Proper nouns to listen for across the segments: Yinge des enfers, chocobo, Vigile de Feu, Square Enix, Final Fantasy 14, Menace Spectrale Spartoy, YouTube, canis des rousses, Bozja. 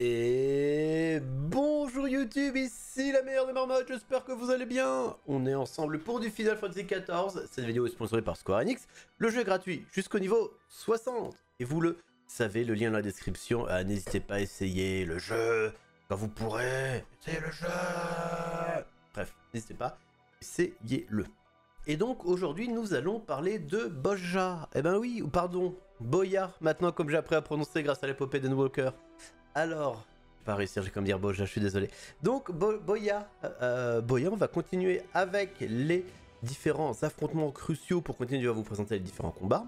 Et bonjour YouTube, ici la meilleure des marmottes, j'espère que vous allez bien. On est ensemble pour du Final Fantasy 14. Cette vidéo est sponsorisée par Square Enix. Le jeu est gratuit jusqu'au niveau 60. Et vous le savez, le lien dans la description. Ah, n'hésitez pas à essayer le jeu quand vous pourrez. Essayez le jeu. Bref, n'hésitez pas, essayez-le. Et donc aujourd'hui, nous allons parler de Bozja. Eh ben oui, ou pardon, Bozja, maintenant comme j'ai appris à prononcer grâce à l'épopée d'Endwalker. Alors, je vais pas réussir, j'ai comme dire Bozja, je suis désolé. Donc Bozja, on va continuer avec les différents affrontements cruciaux pour continuer à vous présenter les différents combats.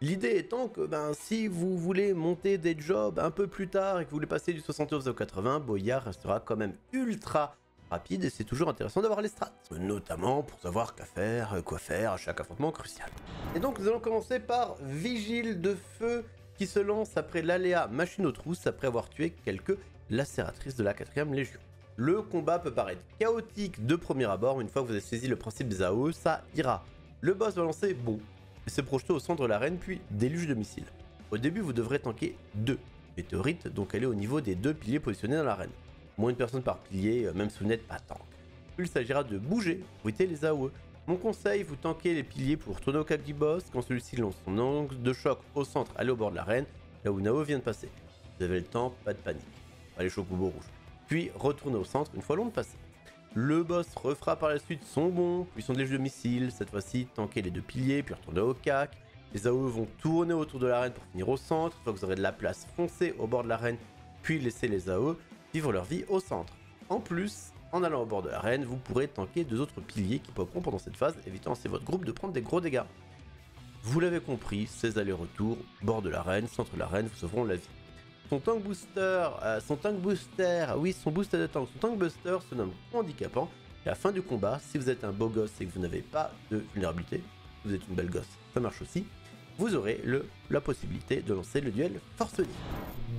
L'idée étant que ben, si vous voulez monter des jobs un peu plus tard et que vous voulez passer du 71 au 80, Bozja restera quand même ultra rapide et c'est toujours intéressant d'avoir les strats. Notamment pour savoir quoi faire à chaque affrontement crucial. Et donc nous allons commencer par Vigile de Feu, qui se lance après l'aléa machine aux trousses après avoir tué quelques lacératrices de la 4ème Légion. Le combat peut paraître chaotique de premier abord, mais une fois que vous avez saisi le principe Zao, ça ira. Le boss va lancer bon, et se projeter au centre de l'arène, puis déluge de missiles. Au début, vous devrez tanker 2 météorites, donc aller au niveau des 2 piliers positionnés dans l'arène. Moins une personne par pilier, même si vous n'êtes pas tank. Puis il s'agira de bouger pour éviter les AOE. Mon conseil, vous tankez les piliers pour tourner au cap du boss. Quand celui-ci lance son angle de choc au centre, allez au bord de l'arène, là où Nao vient de passer. Vous avez le temps, pas de panique. Allez, chocobo rouge. Puis retournez au centre une fois l'onde passée. Le boss refera par la suite son bond, puis son déluge de missiles. Cette fois-ci, tankez les 2 piliers, puis retournez au cac. Les AOE vont tourner autour de l'arène pour finir au centre. Une fois que vous aurez de la place, foncez au bord de l'arène, puis laissez les AOE vivre leur vie au centre. En plus, en allant au bord de l'arène, vous pourrez tanker 2 autres piliers qui popperont pendant cette phase, évitant ainsi votre groupe de prendre des gros dégâts. Vous l'avez compris, ces allers-retours, bord de l'arène, centre de l'arène, vous sauveront la vie. Son tank booster se nomme handicapant. Et à la fin du combat, si vous êtes un beau gosse et que vous n'avez pas de vulnérabilité, vous êtes une belle gosse, ça marche aussi, vous aurez la possibilité de lancer le duel forcené.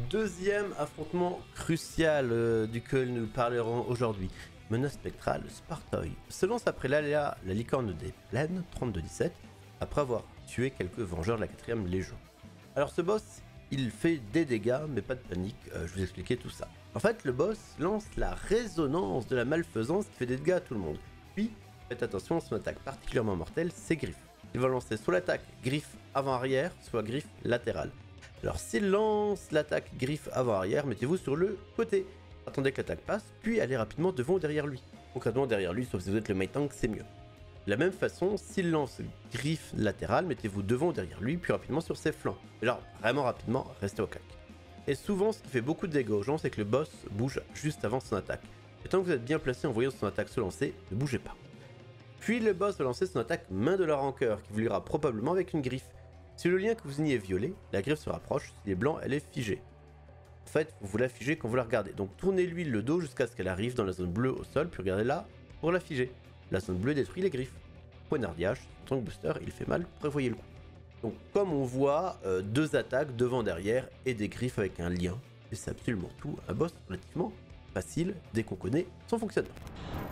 Deuxième affrontement crucial duquel nous parlerons aujourd'hui, Menace Spectrale Spartoy se lance après l'aléa la licorne des plaines 32-17 après avoir tué quelques vengeurs de la 4ème Légion. Alors ce boss, il fait des dégâts mais pas de panique, je vous expliquais tout ça. En fait le boss lance la résonance de la malfaisance qui fait des dégâts à tout le monde. Puis faites attention à son attaque particulièrement mortelle, ses griffes. Il va lancer soit l'attaque griffe avant-arrière, soit griffe latérale. Alors s'il lance l'attaque griffe avant-arrière, mettez-vous sur le côté. Attendez que l'attaque passe, puis allez rapidement devant ou derrière lui. Concrètement derrière lui, sauf si vous êtes le main tank, c'est mieux. De la même façon, s'il lance griffe latérale, mettez-vous devant ou derrière lui, puis rapidement sur ses flancs. Et alors vraiment rapidement, restez au cac. Et souvent, ce qui fait beaucoup de dégâts aux gens, c'est que le boss bouge juste avant son attaque. Et tant que vous êtes bien placé en voyant son attaque se lancer, ne bougez pas. Puis le boss va lancer son attaque main de la rancœur, qui vous lira probablement avec une griffe. Si le lien que vous signez est violet, la griffe se rapproche, si elle est blanche, elle est figée. En fait, vous la figez quand vous la regardez. Donc tournez-lui le dos jusqu'à ce qu'elle arrive dans la zone bleue au sol, puis regardez-la pour la figer. La zone bleue détruit les griffes. Poignardage, tank booster, il fait mal, prévoyez le coup. Donc comme on voit, 2 attaques devant, derrière et des griffes avec un lien. Et c'est absolument tout, un boss relativement facile dès qu'on connaît son fonctionnement.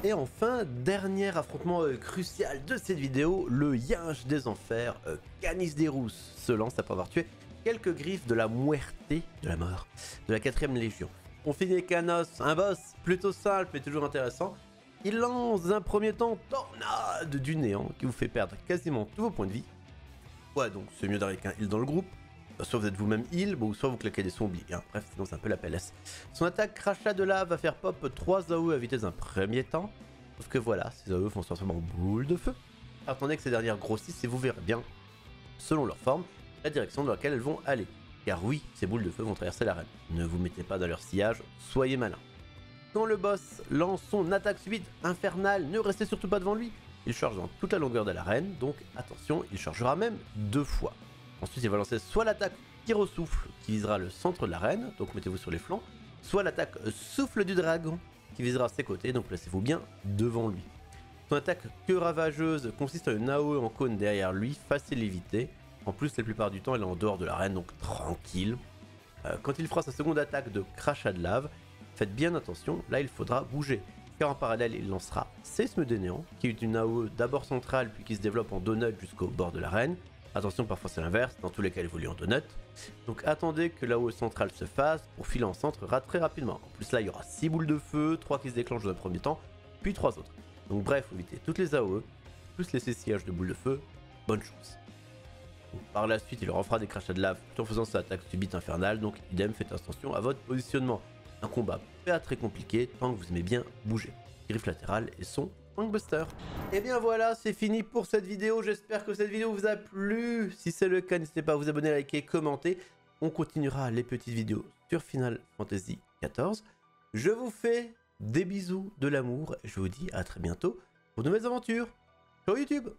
Et enfin, dernier affrontement crucial de cette vidéo, le Yinge des enfers, canis des rousses, se lance après avoir tué quelques griffes de la muerte, de la mort, de la 4ème Légion. On finit Canos, un boss plutôt simple mais toujours intéressant. Il lance un premier temps tornade du néant qui vous fait perdre quasiment tous vos points de vie. Ouais, donc c'est mieux d'avoir qu'un heal dans le groupe. Soit vous êtes vous-même heal, bon, soit vous claquez des zombies. Hein. Bref, sinon c'est un peu la PLS. Son attaque crachat de lave va faire pop 3 AOE à vitesse d'un premier temps. Sauf que voilà, ces AOE font se transformer en boule de feu. Attendez que ces dernières grossissent et vous verrez bien, selon leur forme, la direction dans laquelle elles vont aller. Car oui, ces boules de feu vont traverser l'arène. Ne vous mettez pas dans leur sillage, soyez malin. Quand le boss lance son attaque subite infernale, ne restez surtout pas devant lui. Il charge dans toute la longueur de l'arène, donc attention, il chargera même 2 fois. Ensuite, il va lancer soit l'attaque tir au souffle qui visera le centre de l'arène, donc mettez-vous sur les flancs, soit l'attaque souffle du dragon qui visera ses côtés, donc placez-vous bien devant lui. Son attaque queue ravageuse consiste en une AOE en cône derrière lui, facile à éviter. En plus, la plupart du temps, elle est en dehors de l'arène, donc tranquille. Quand il fera sa seconde attaque de crachat de lave, faites bien attention, là il faudra bouger. Car en parallèle, il lancera Séisme de néant, qui est une AOE d'abord centrale puis qui se développe en donut jusqu'au bord de l'arène. Attention, parfois c'est l'inverse, dans tous les cas elle évolue en donut. Donc attendez que la hausse centrale se fasse pour filer en centre très rapidement. En plus là il y aura 6 boules de feu, 3 qui se déclenchent dans le premier temps, puis 3 autres. Donc bref, faut éviter toutes les AOE, plus les CCH de boules de feu, bonne chance. Donc, par la suite il leur fera des crachats de lave tout en faisant sa attaque subite infernale, donc idem, faites attention à votre positionnement. Un combat pas très compliqué tant que vous aimez bien bouger. Griffe latérale et son Buster. Et bien voilà, c'est fini pour cette vidéo. J'espère que cette vidéo vous a plu. Si c'est le cas, n'hésitez pas à vous abonner, liker, commenter. On continuera les petites vidéos sur Final Fantasy 14. Je vous fais des bisous, de l'amour. Je vous dis à très bientôt pour de nouvelles aventures sur YouTube.